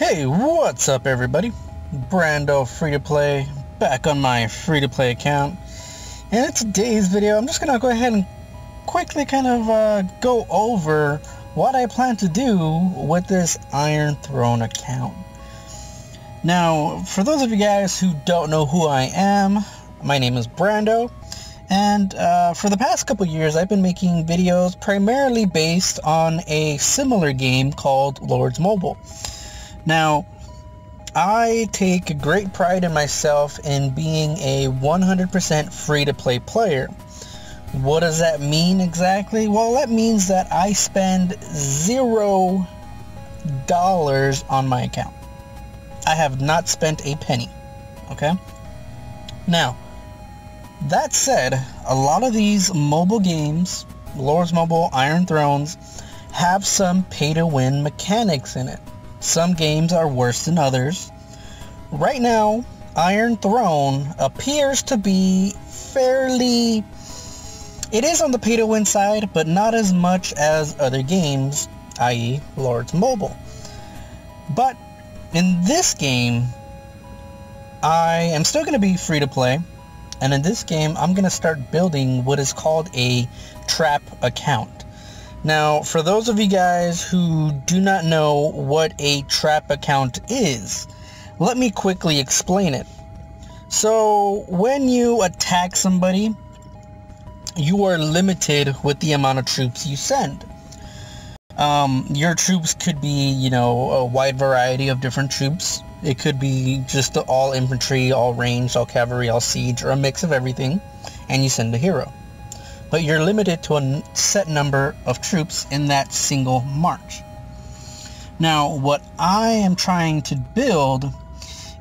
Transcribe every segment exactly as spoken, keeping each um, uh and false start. Hey, what's up everybody? Brando Free to Play back on my Free to Play account, and in today's video I'm just gonna go ahead and quickly kind of uh, go over what I plan to do with this Iron Throne account. Now, for those of you guys who don't know who I am, my name is Brando, and uh, for the past couple years I've been making videos primarily based on a similar game called Lords Mobile. Now, I take great pride in myself in being a one hundred percent free-to-play player. What does that mean exactly? Well, that means that I spend zero dollars on my account. I have not spent a penny, okay? Now, that said, a lot of these mobile games, Lords Mobile, Iron Thrones, have some pay-to-win mechanics in it. Some games are worse than others. Right now, Iron Throne appears to be fairly... It is on the pay-to-win side, but not as much as other games, that is. Lords Mobile. But in this game, I am still going to be free-to-play, and in this game, I'm going to start building what is called a trap account. Now, for those of you guys who do not know what a trap account is, let me quickly explain it. So, when you attack somebody, you are limited with the amount of troops you send. Um, your troops could be, you know, a wide variety of different troops. It could be just the all infantry, all ranged, all cavalry, all siege, or a mix of everything, and you send a hero. But you're limited to a set number of troops in that single march. Now, what I am trying to build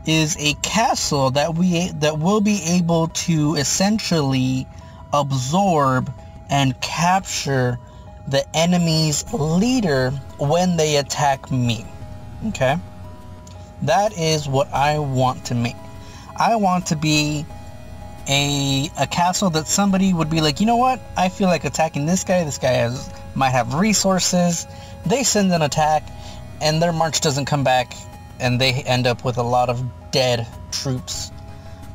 is a castle that we that will be able to essentially absorb and capture the enemy's leader when they attack me. Okay? That is what I want to make. I want to be A, a castle that somebody would be like, you know what, I feel like attacking this guy, this guy has, might have resources, they send an attack, and their march doesn't come back, and they end up with a lot of dead troops.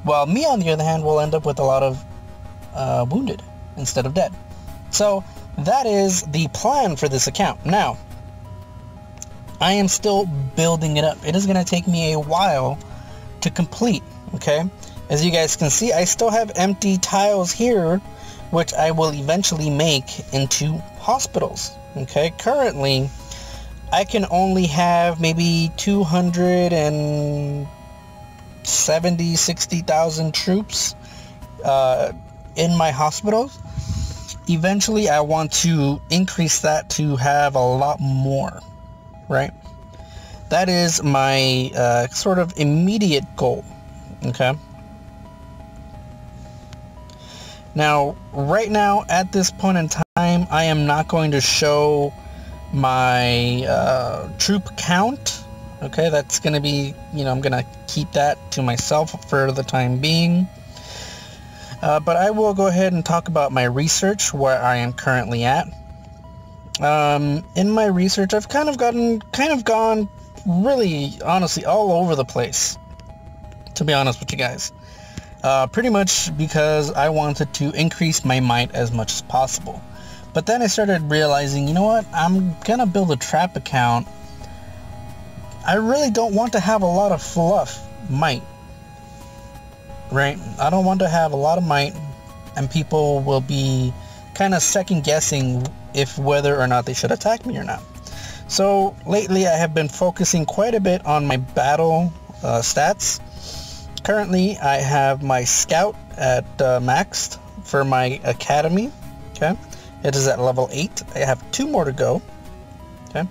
While me, on the other hand, will end up with a lot of uh, wounded instead of dead. So that is the plan for this account. Now, I am still building it up. It is going to take me a while to complete, okay? As you guys can see, I still have empty tiles here, which I will eventually make into hospitals. Okay, currently, I can only have maybe two hundred seventy, sixty thousand troops uh, in my hospitals. Eventually, I want to increase that to have a lot more, right? That is my uh, sort of immediate goal, okay? Now, right now, at this point in time, I am not going to show my uh, troop count. Okay, that's going to be, you know, I'm going to keep that to myself for the time being. Uh, but I will go ahead and talk about my research, where I am currently at. Um, in my research, I've kind of gotten, kind of gone really, honestly, all over the place, to be honest with you guys. Uh, pretty much because I wanted to increase my might as much as possible. But then I started realizing, you know what, I'm gonna build a trap account. I really don't want to have a lot of fluff might, right? I don't want to have a lot of might, and people will be kind of second guessing if whether or not they should attack me or not. So lately I have been focusing quite a bit on my battle uh, stats. Currently, I have my scout at uh, maxed for my academy, okay? It is at level eight. I have two more to go, okay?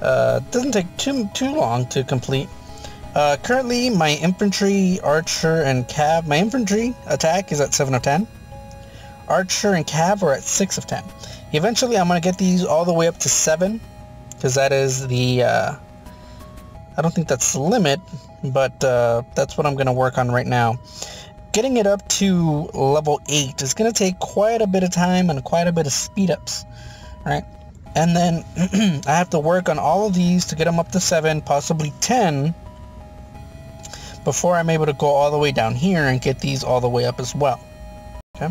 Uh, doesn't take too, too long to complete. Uh, currently, my infantry, archer, and cav, my infantry attack is at seven of ten. Archer and cav are at six of ten. Eventually, I'm going to get these all the way up to seven, because that is the, uh, I don't think that's the limit, but uh, that's what I'm going to work on right now. Getting it up to level eight is going to take quite a bit of time and quite a bit of speed ups, right? And then I have to work on all of these to get them up to seven, possibly ten, before I'm able to go all the way down here and get these all the way up as well. Okay.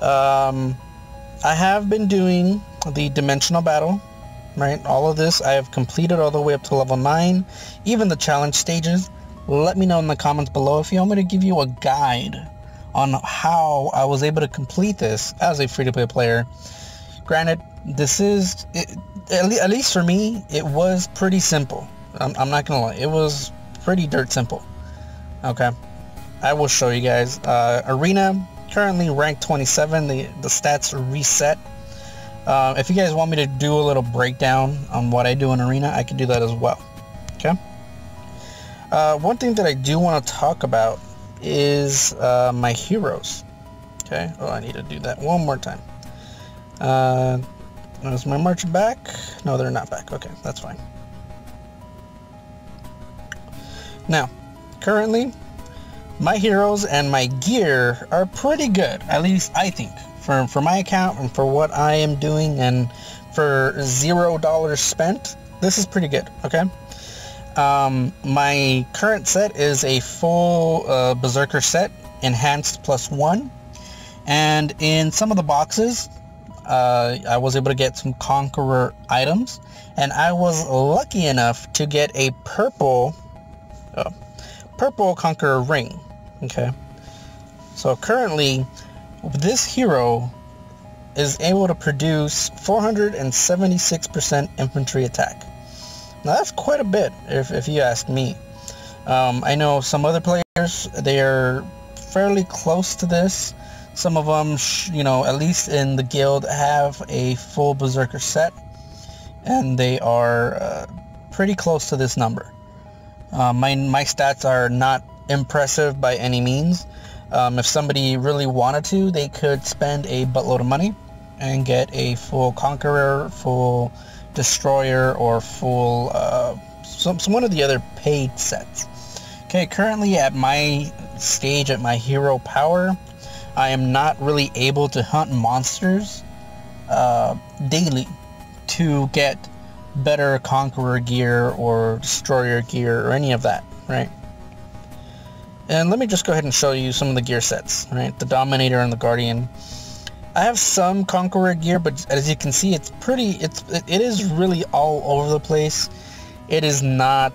Um, I have been doing the dimensional battle, right? All of this I have completed all the way up to level nine, even the challenge stages. Let me know in the comments below if you want me to give you a guide on how I was able to complete this as a free-to-play player. Granted, this is, it, at least for me, it was pretty simple. I'm, I'm not gonna lie, it was pretty dirt simple. Okay, I will show you guys. Uh, arena, currently ranked twenty-seven, the, the stats reset. Uh, if you guys want me to do a little breakdown on what I do in Arena, I can do that as well. Okay. Uh, one thing that I do want to talk about is uh, my heroes. Okay. Oh, I need to do that one more time. Uh, is my merchant back? No, they're not back. Okay, that's fine. Now, currently, my heroes and my gear are pretty good. At least I think, for for my account and for what I am doing and for zero dollars spent, this is pretty good. Okay. Um, my current set is a full uh, Berserker set, enhanced plus one, and in some of the boxes, uh, I was able to get some Conqueror items, and I was lucky enough to get a purple, uh, purple Conqueror ring. Okay, so currently, this hero is able to produce four hundred seventy-six percent infantry attack. Now that's quite a bit, if, if you ask me. Um, I know some other players, they are fairly close to this. Some of them, sh you know, at least in the guild, have a full Berserker set, and they are uh, pretty close to this number. Uh, my, my stats are not impressive by any means. Um, if somebody really wanted to, they could spend a buttload of money and get a full Conqueror, full Destroyer, or full uh, some, some one of the other paid sets. Okay, currently at my stage, at my hero power, I am not really able to hunt monsters uh, daily to get better Conqueror gear or Destroyer gear or any of that, right? And let me just go ahead and show you some of the gear sets, right? The Dominator and the Guardian. I have some Conqueror gear, but as you can see, it's pretty, it's, it is really all over the place. It is not,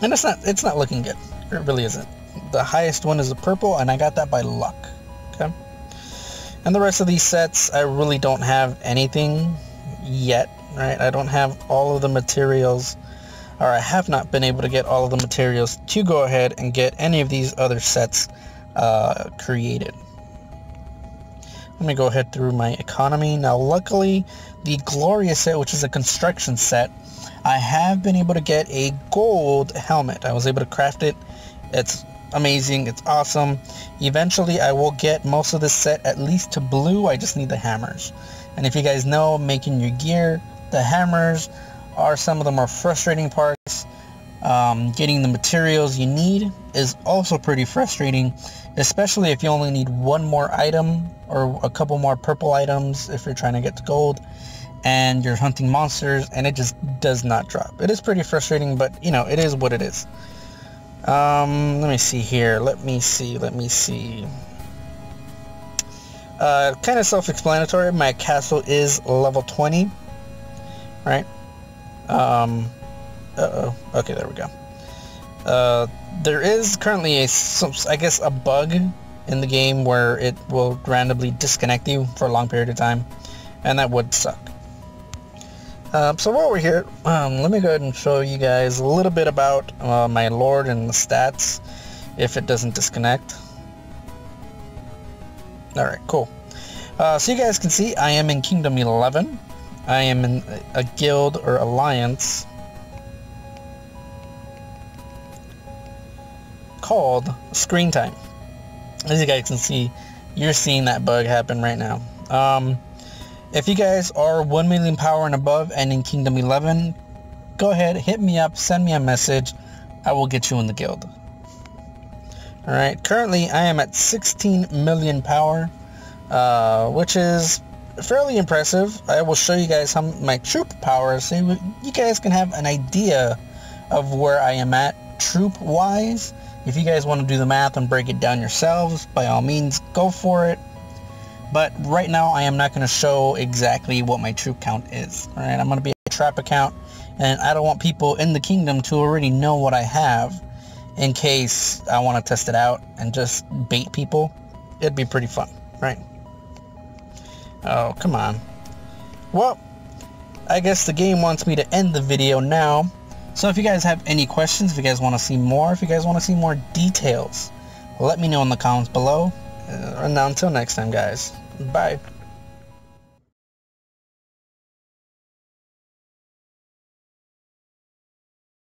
and it's not, it's not looking good. It really isn't. The highest one is the purple, and I got that by luck, okay? And the rest of these sets, I really don't have anything yet, right? I don't have all of the materials, or I have not been able to get all of the materials to go ahead and get any of these other sets uh, created. Let me go ahead through my economy. Now, luckily, the Gloria set, which is a construction set, I have been able to get a gold helmet. I was able to craft it. It's amazing. It's awesome. Eventually, I will get most of this set at least to blue. I just need the hammers. And if you guys know, making your gear, the hammers are some of the more frustrating parts. Um, getting the materials you need is also pretty frustrating, especially if you only need one more item or a couple more purple items if you're trying to get to gold and you're hunting monsters and it just does not drop. It is pretty frustrating, but you know, it is what it is. Um, let me see here. Let me see. Let me see. Uh, kind of self-explanatory. My castle is level twenty, right? Um, Uh-oh. Okay, there we go. Uh, there is currently a, some, I guess, a bug in the game where it will randomly disconnect you for a long period of time, and that would suck. Uh, so while we're here, um, let me go ahead and show you guys a little bit about uh, my lord and the stats, if it doesn't disconnect. Alright, cool. Uh, so you guys can see, I am in Kingdom eleven. I am in a guild or alliance called Screen Time. As you guys can see, you're seeing that bug happen right now. Um, if you guys are one million power and above and in Kingdom eleven, go ahead, hit me up, send me a message. I will get you in the guild. Alright, currently I am at sixteen million power, uh, which is fairly impressive. I will show you guys some my troop powers so you guys can have an idea of where I am at troop wise. If you guys want to do the math and break it down yourselves, by all means, go for it. But right now, I am not going to show exactly what my troop count is. All right, I'm going to be a trap account, and I don't want people in the kingdom to already know what I have in case I want to test it out and just bait people. It'd be pretty fun, right? Oh, come on. Well, I guess the game wants me to end the video now. So if you guys have any questions, if you guys want to see more, if you guys want to see more details, let me know in the comments below. Uh, and until next time, guys. Bye.